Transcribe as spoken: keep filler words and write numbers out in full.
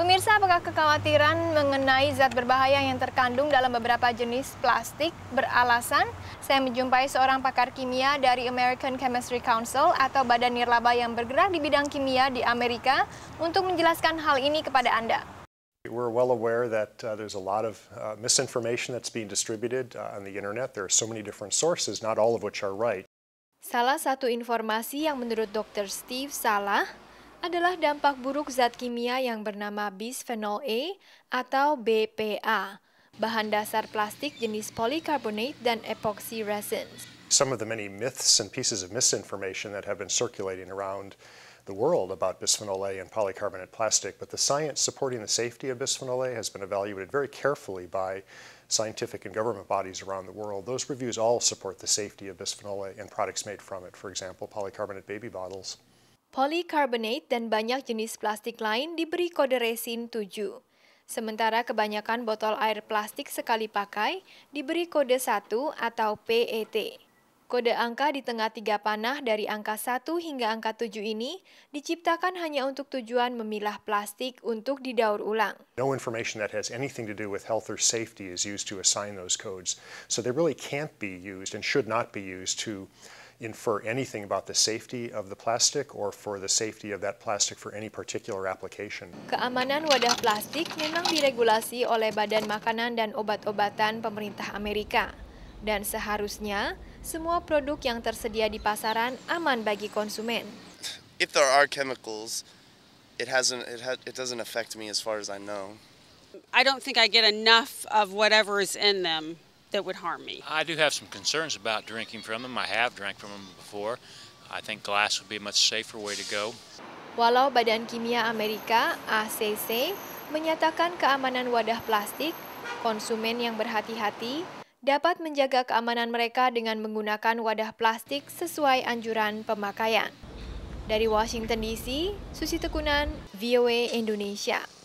Pemirsa, apakah kekhawatiran mengenai zat berbahaya yang terkandung dalam beberapa jenis plastik beralasan? Saya menjumpai seorang pakar kimia dari American Chemistry Council atau badan nirlaba yang bergerak di bidang kimia di Amerika untuk menjelaskan hal ini kepada Anda. We're well aware that uh, there's a lot of uh, misinformation that's being distributed uh, on the internet. There are so many different sources, not all of which are right. Salah satu informasi yang menurut Dokter Steve salah adalah dampak buruk zat kimia yang bernama bisphenol A atau B P A, bahan dasar plastik jenis polycarbonate dan epoxy resins. Some of the many myths and pieces of misinformation that have been circulating around the world about bisphenol A and polycarbonate plastic, but the science supporting the safety of bisphenol A has been evaluated very carefully by scientific and government bodies around the world. Those reviews all support the safety of bisphenol A and products made from it, for example, polycarbonate baby bottles. Polycarbonate dan banyak jenis plastik lain diberi kode resin tujuh. Sementara kebanyakan botol air plastik sekali pakai diberi kode satu atau P E T. Kode angka di tengah tiga panah dari angka satu hingga angka tujuh ini diciptakan hanya untuk tujuan memilah plastik untuk didaur ulang. No information that has anything to do with health or safety is used to assign those codes. So they really can't be used and should not be used to infer anything about the safety of the plastic or for the safety of that plastic for any particular application. Keamanan wadah plastik memang diregulasi oleh Badan Makanan dan Obat-obatan Pemerintah Amerika. Dan seharusnya, semua produk yang tersedia di pasaran aman bagi konsumen. If there are chemicals, it hasn't, it, ha it doesn't affect me as far as I know. I don't think I get enough of whatever is in them that would harm me. I do have some concerns about drinking from them. I have drank from them before. I think glass would be a much safer way to go. Walau Badan Kimia Amerika, A C C, menyatakan keamanan wadah plastik, konsumen yang berhati-hati dapat menjaga keamanan mereka dengan menggunakan wadah plastik sesuai anjuran pemakaian. Dari Washington D C, Susi Tekunan, V O A Indonesia.